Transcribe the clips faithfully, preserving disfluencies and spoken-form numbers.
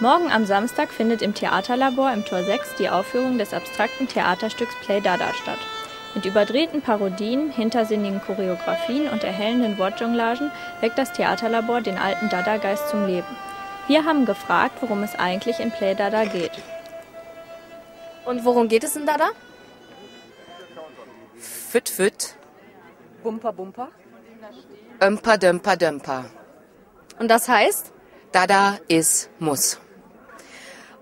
Morgen am Samstag findet im Theaterlabor im Tor sechs die Aufführung des abstrakten Theaterstücks Play Dada statt. Mit überdrehten Parodien, hintersinnigen Choreografien und erhellenden Wortjonglagen weckt das Theaterlabor den alten Dada-Geist zum Leben. Wir haben gefragt, worum es eigentlich in Play Dada geht. Und worum geht es in Dada? Fit, fit. Bumper, bumper. Ömper, dömper, dömper. Und das heißt? Dadaismus.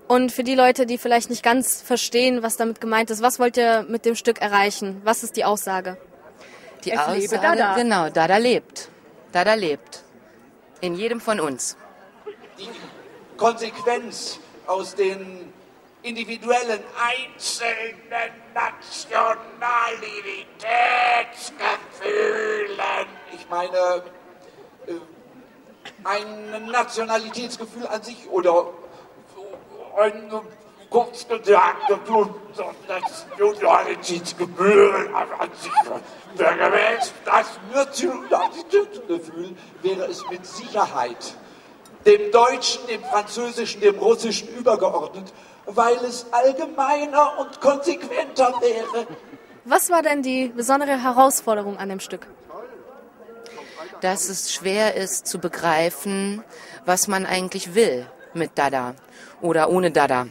Und für die Leute, die vielleicht nicht ganz verstehen, was damit gemeint ist, was wollt ihr mit dem Stück erreichen? Was ist die Aussage? Die ich Aussage, lebe Dada. Genau, Dada lebt. Dada lebt. In jedem von uns. Die Konsequenz aus den individuellen, einzelnen Nationalitätsgefühlen. Ich meine, ein Nationalitätsgefühl an sich oder ein kurz gesagt Nationalitätsgefühl an sich wäre gewesen. Das Nationalitätsgefühl wäre es mit Sicherheit dem Deutschen, dem Französischen, dem Russischen übergeordnet, weil es allgemeiner und konsequenter wäre. Was war denn die besondere Herausforderung an dem Stück? Dass es schwer ist zu begreifen, was man eigentlich will mit Dada oder ohne Dada.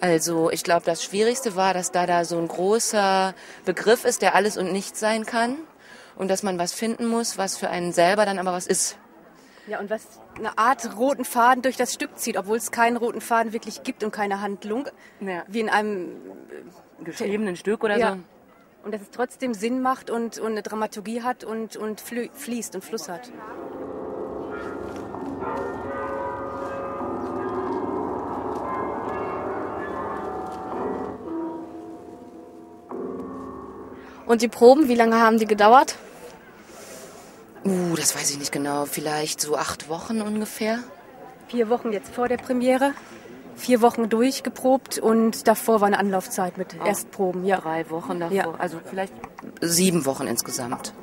Also ich glaube, das Schwierigste war, dass Dada so ein großer Begriff ist, der alles und nichts sein kann und dass man was finden muss, was für einen selber dann aber was ist. Ja, und was eine Art roten Faden durch das Stück zieht, obwohl es keinen roten Faden wirklich gibt und keine Handlung, ja. Wie in einem äh, geschriebenen Stück oder ja. So. Und dass es trotzdem Sinn macht und, und eine Dramaturgie hat und, und fließt und Fluss hat. Und die Proben, wie lange haben die gedauert? Uh, das weiß ich nicht genau. Vielleicht so acht Wochen ungefähr. Vier Wochen jetzt vor der Premiere. Vier Wochen durchgeprobt und davor war eine Anlaufzeit mit oh, Erstproben. Ja. Drei Wochen davor, ja. Also vielleicht sieben Wochen insgesamt.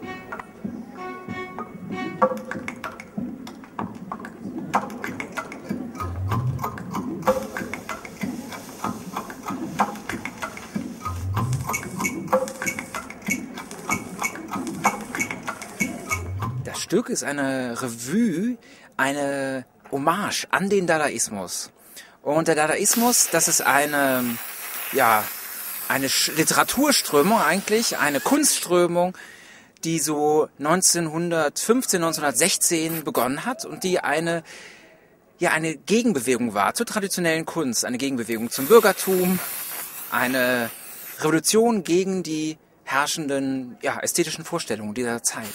Das Stück ist eine Revue, eine Hommage an den Dadaismus. Und der Dadaismus, das ist eine, ja, eine Literaturströmung eigentlich, eine Kunstströmung, die so neunzehnhundertfünfzehn, neunzehnhundertsechzehn begonnen hat und die eine, ja, eine Gegenbewegung war zur traditionellen Kunst, eine Gegenbewegung zum Bürgertum, eine Revolution gegen die herrschenden, ja, ästhetischen Vorstellungen dieser Zeit.